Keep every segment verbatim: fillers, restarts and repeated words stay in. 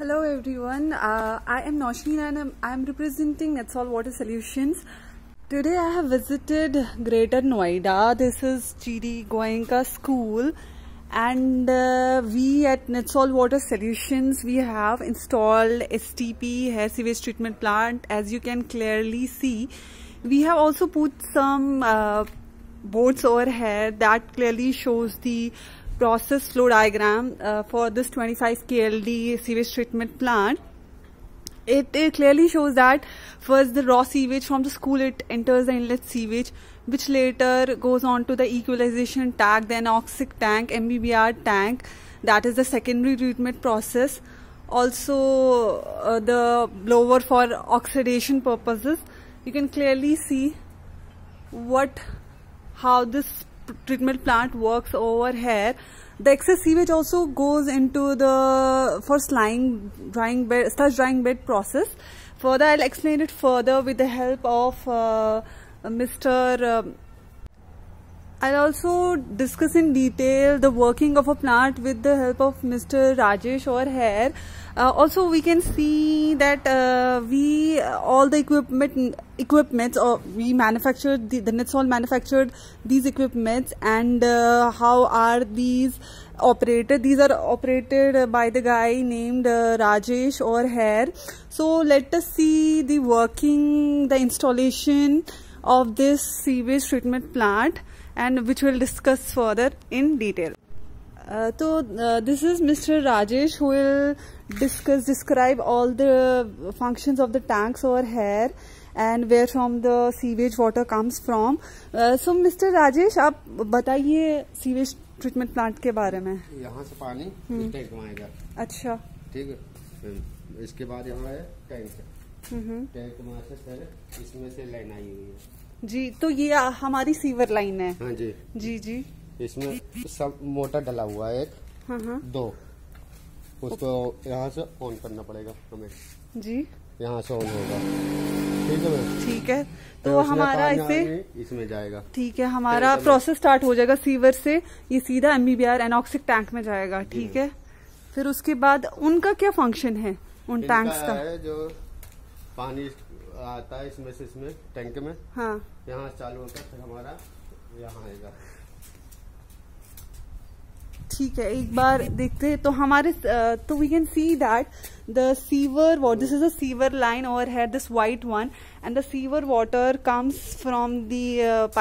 Hello everyone, uh, I am Nosheen and I'm, I'm representing Netsol Water Solutions. Today I have visited Greater Noida. This is G D Goenka school, and uh, we at Netsol Water Solutions, we have installed S T P, hair sewage treatment plant. As you can clearly see, we have also put some uh, boards over here that clearly shows the process flow diagram uh, for this twenty-five K L D sewage treatment plant. It, it clearly shows that first the raw sewage from the school, it enters the inlet sewage, which later goes on to the equalization tank, then oxic tank, M B B R tank, that is the secondary treatment process. Also uh, the blower for oxidation purposes. You can clearly see what how this treatment plant works over here. The excess sewage also goes into the for drying, drying bed, starch drying bed process. Further, I'll explain it further with the help of uh, Mister Um, I'll also discuss in detail the working of a plant with the help of Mister Rajesh over here. Uh, also, we can see that uh, we uh, all the equipment equipments or we manufactured the, the Netsol manufactured these equipments, and uh, how are these operated? These are operated by the guy named uh, Rajesh over here. So let us see the working, the installation of this sewage treatment plant, and which we'll discuss further in detail. Uh, so uh, this is Mister Rajesh, who will discuss, describe all the functions of the tanks over here and where from the sewage water comes from. Uh, so Mister Rajesh, आप बताइए sewage treatment plant के बारे में. यहाँ से पानी इस tank में आएगा. अच्छा. ठीक है. इसके बाद यहाँ है टैंक. हम्म. टैंक में से सर इसमें से लाइन आई हुई है. जी, तो ये हमारी सीवर लाइन है. हाँ जी जी जी. इसमें सब मोटर डला हुआ है एक. हाँ हाँ. दो. उसको यहाँ से ऑन करना पड़ेगा हमें. जी. यहाँ से ऑन होगा. ठीक है मैम. ठीक है. तो, तो हमारा इसे इसमें जाएगा. ठीक है. हमारा प्रोसेस स्टार्ट हो जाएगा. सीवर से ये सीधा एमबीबीआर एनॉक्सिक टैंक में जाएगा. ठीक है. फिर उसके बाद उनका क्या फंक्शन है उन टैंक्स का? जो पानी आता है इसमें से इसमें टैंक में. हाँ. यहाँ चालू होता है फिर हमारा यहाँ आएगा. ठीक है. एक बार देखते हैं. तो हमारे तो we can see that the sewer water, this is a sewer line over here, this white one, and the sewer water comes from the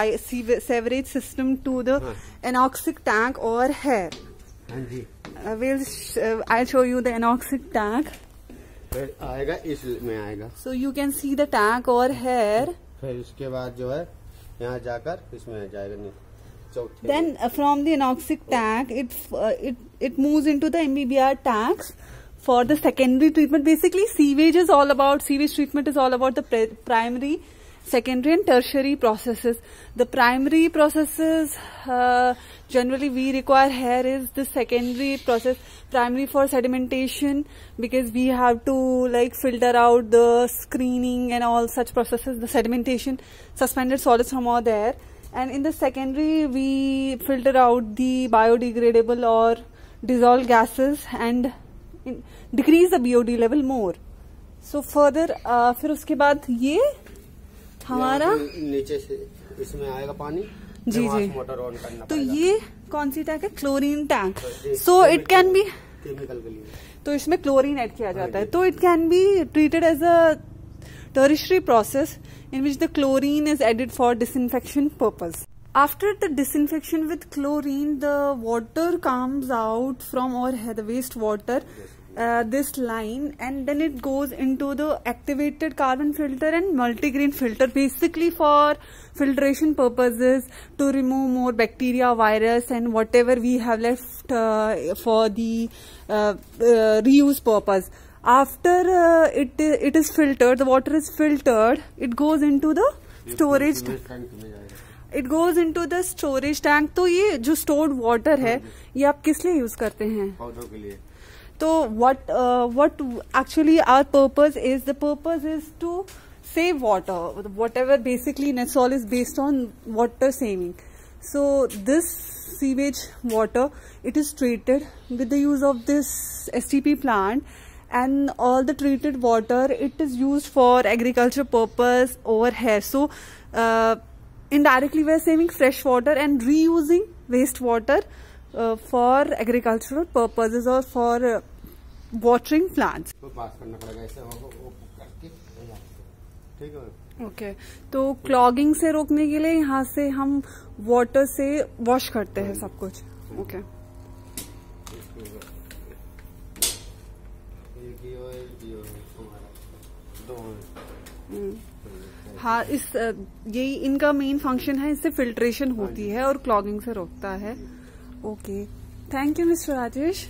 sewerage system to the anoxic tank over here. हाँ जी. Will I show you the anoxic tank. फिर आएगा इसमें आएगा. So you can see the tank over here. फिर उसके बाद जो है यहाँ जाकर इसमें जाएगा. नहीं. Then uh, from the anoxic tank, it uh, it it moves into the M B B R tanks for the secondary treatment. Basically, sewage is all about sewage treatment is all about the primary, secondary, and tertiary processes. The primary processes uh, generally we require here is the secondary process. Primary for sedimentation, because we have to like filter out the screening and all such processes. The sedimentation, suspended solids from all there. And in the secondary, we filter out the biodegradable or dissolved gases and in, decrease the B O D level more. So further, uh, फिर उसके बाद ये हमारा नीचे से इसमें आएगा पानी. जी जी. मोटर ऑन करना. तो ये कौन सी टैंक है? Chlorine tank. So it can be chemical के लिए. तो इसमें क्लोरीन ऐड किया जाता है. तो it can be treated as a tertiary process in which the chlorine is added for disinfection purpose. After the disinfection with chlorine, the water comes out from our the waste water, uh, this line, and then it goes into the activated carbon filter and multigrain filter, basically for filtration purposes, to remove more bacteria, virus, and whatever we have left uh, for the uh, uh, reuse purpose. After uh, it it is filtered, the water is filtered, it goes into the storage tank. It goes into the storage tank. तो ये जो stored water है, ये आप किस लिए use करते हैं? पौधों के लिए. तो what uh, what actually our purpose is, the purpose is to save water. Whatever basically Netsol is based on water saving. So this sewage water, it is treated with the use of this S T P plant. and all the treated water, it is used for agriculture purpose over here. So uh, indirectly we are saving fresh water and reusing wastewater uh, for agricultural purposes or for uh, watering plants. Okay okay. तो clogging से रोकने के लिए यहाँ से हम water से wash करते हैं सब कुछ. Okay okay. हाँ, इस यही इनका मेन फंक्शन है, इससे फिल्ट्रेशन होती है और क्लॉगिंग से रोकता है. Okay, thank you mister Rajesh.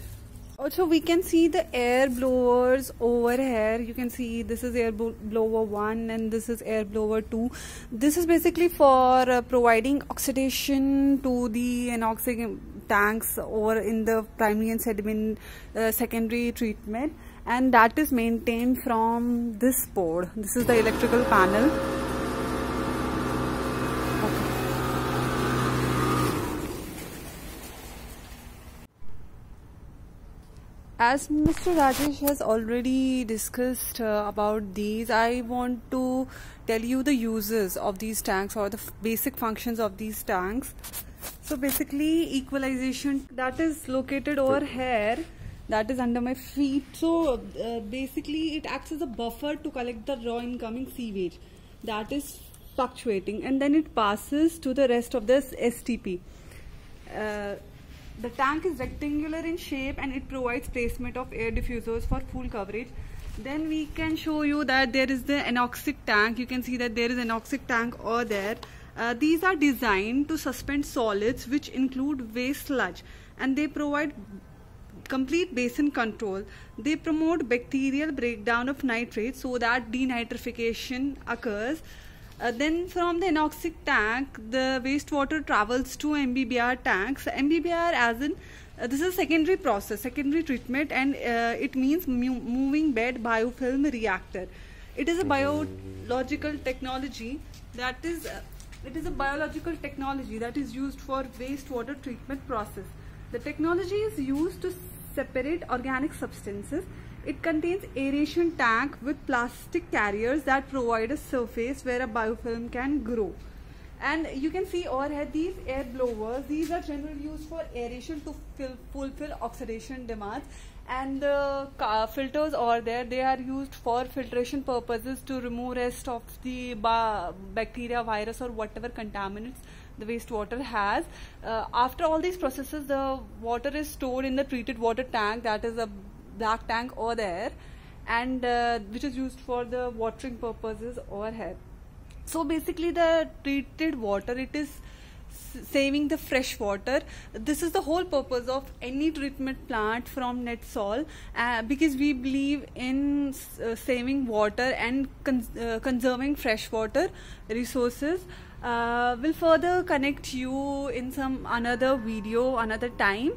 Also we can see the air blowers over here. You can see this is air blower one and this is air blower two. This is basically for uh, providing oxidation to the anoxic tanks or in the primary and sediment uh, secondary treatment, and that is maintained from this board. This is the electrical panel. As Mister Rajesh has already discussed uh, about these, I want to tell you the uses of these tanks or the basic functions of these tanks. So basically equalization, that is located over here, that is under my feet. So uh, basically it acts as a buffer to collect the raw incoming sewage that is fluctuating, and then it passes to the rest of this S T P. Uh, The tank is rectangular in shape and it provides placement of air diffusers for full coverage. Then we can show you that there is the anoxic tank. You can see that there is an anoxic tank over there. Uh, these are designed to suspend solids which include waste sludge, and they provide complete basin control. They promote bacterial breakdown of nitrates so that denitrification occurs. Uh, then from the anoxic tank the wastewater travels to M B B R tanks. M B B R as in uh, this is secondary process, secondary treatment, and uh, it means moving bed biofilm reactor. It is a biological technology that is uh, it is a biological technology that is used for wastewater treatment process. The technology is used to separate organic substances. It contains aeration tank with plastic carriers that provide a surface where a biofilm can grow. And you can see over here these air blowers, these are generally used for aeration to fill, fulfill oxidation demands, and the uh, filters over there, they are used for filtration purposes to remove rest of the bacteria, virus or whatever contaminants the wastewater has. Uh, after all these processes the water is stored in the treated water tank, that is a black tank over there, and uh, which is used for the watering purposes over here. So basically the treated water, it is saving the fresh water. This is the whole purpose of any treatment plant from Netsol, uh, because we believe in uh, saving water and cons uh, conserving fresh water resources. Uh, we'll further connect you in some another video another time.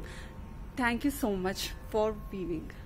Thank you so much for viewing.